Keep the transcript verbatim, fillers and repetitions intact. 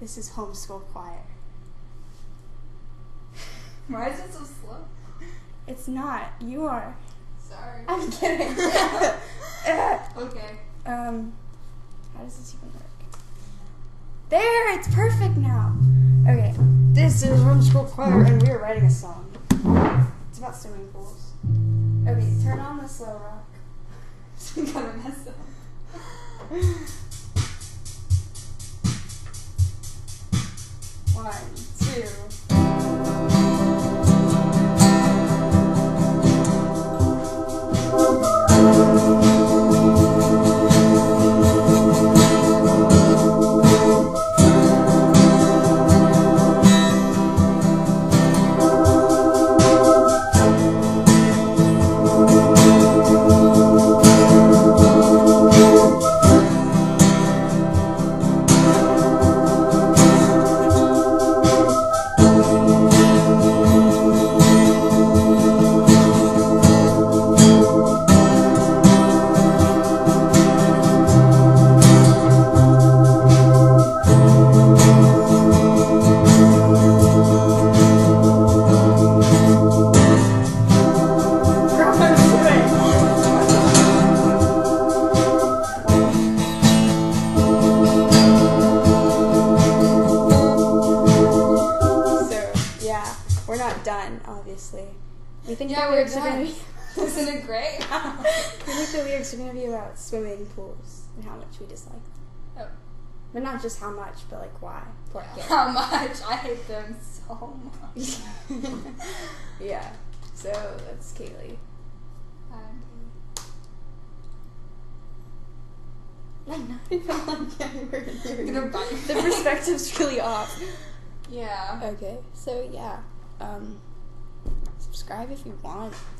This is Homeschool Choir. Why is it so slow? It's not. You are. Sorry. I'm kidding. Okay. Um, how does this even work? There! It's perfect now! Okay. This is Homeschool Choir, and we are writing a song. It's about swimming pools. Okay, turn on the slow rock. I'm gonna mess up. One, two... We're not done, obviously. We think yeah, the lyrics we're done. Are gonna be Isn't it great? We think the lyrics are gonna be about swimming pools and how much we dislike them. Oh. But not just how much, but like why. Poor yeah. How much? I hate them so much. Yeah. So that's Kaylie. Um, like not even like anywhere. The perspective's really off. Yeah. Okay, so yeah. Um, subscribe if you want.